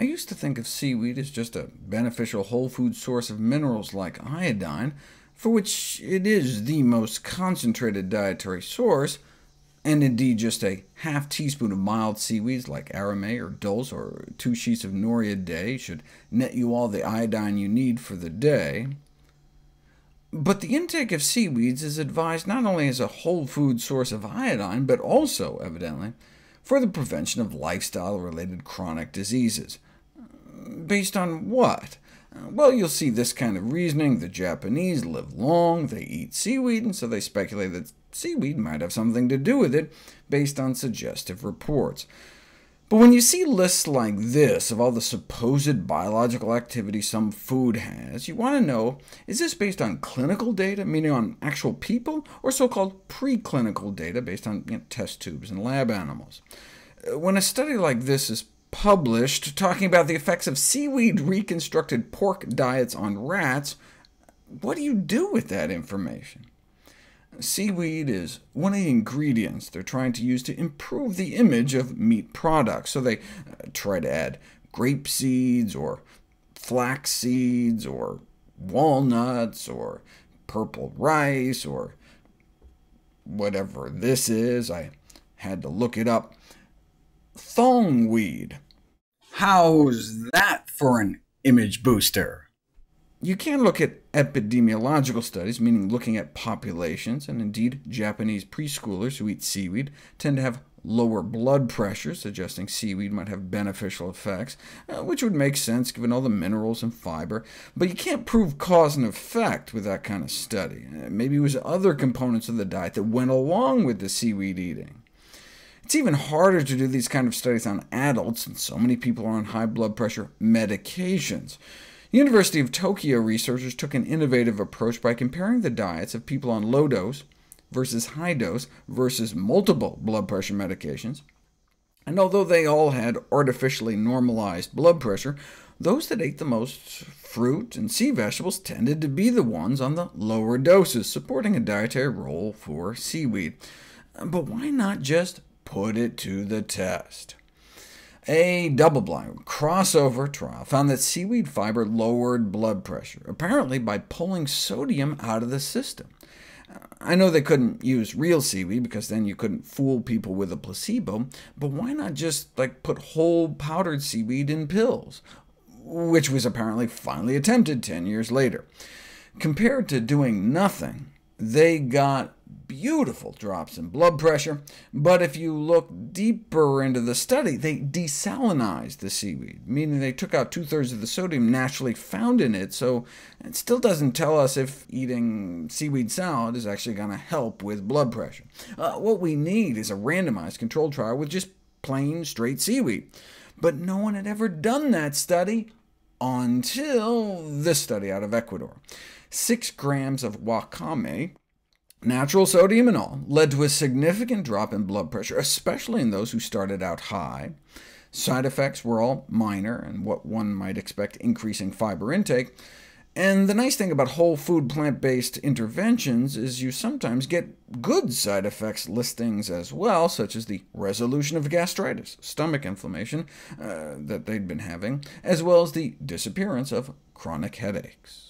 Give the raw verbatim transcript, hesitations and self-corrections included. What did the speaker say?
I used to think of seaweed as just a beneficial whole food source of minerals like iodine, for which it is the most concentrated dietary source, and indeed just a half teaspoon of mild seaweeds like arame or dulce or two sheets of nori a day should net you all the iodine you need for the day. But the intake of seaweeds is advised not only as a whole food source of iodine, but also, evidently, for the prevention of lifestyle-related chronic diseases. Based on what? Well, you'll see this kind of reasoning. The Japanese live long, they eat seaweed, and so they speculate that seaweed might have something to do with it, based on suggestive reports. But when you see lists like this of all the supposed biological activity some food has, you want to know, is this based on clinical data, meaning on actual people, or so-called preclinical data based on you know, test tubes and lab animals? When a study like this is published talking about the effects of seaweed-reconstructed pork diets on rats, what do you do with that information? Seaweed is one of the ingredients they're trying to use to improve the image of meat products, so they try to add grape seeds, or flax seeds, or walnuts, or purple rice, or whatever this is. I had to look it up. Thongweed. How's that for an image booster? You can look at epidemiological studies, meaning looking at populations, and indeed Japanese preschoolers who eat seaweed tend to have lower blood pressure, suggesting seaweed might have beneficial effects, which would make sense given all the minerals and fiber. But you can't prove cause and effect with that kind of study. Maybe it was other components of the diet that went along with the seaweed eating. It's even harder to do these kind of studies on adults, since so many people are on high blood pressure medications. The University of Tokyo researchers took an innovative approach by comparing the diets of people on low dose versus high dose versus multiple blood pressure medications, and although they all had artificially normalized blood pressure, those that ate the most fruit and sea vegetables tended to be the ones on the lower doses, supporting a dietary role for seaweed. But why not just put it to the test? A double-blind crossover trial found that seaweed fiber lowered blood pressure, apparently by pulling sodium out of the system. I know they couldn't use real seaweed, because then you couldn't fool people with a placebo, but why not just like put whole powdered seaweed in pills, which was apparently finally attempted ten years later. Compared to doing nothing, they got beautiful drops in blood pressure, but if you look deeper into the study, they desalinized the seaweed, meaning they took out two-thirds of the sodium naturally found in it, so it still doesn't tell us if eating seaweed salad is actually going to help with blood pressure. Uh, what we need is a randomized controlled trial with just plain, straight seaweed. But no one had ever done that study until this study out of Ecuador. Six grams of wakame, natural sodium and all, led to a significant drop in blood pressure, especially in those who started out high. Side effects were all minor, and what one might expect increasing fiber intake. And the nice thing about whole food plant-based interventions is you sometimes get good side effects listings as well, such as the resolution of gastritis, stomach inflammation uh, that they'd been having, as well as the disappearance of chronic headaches.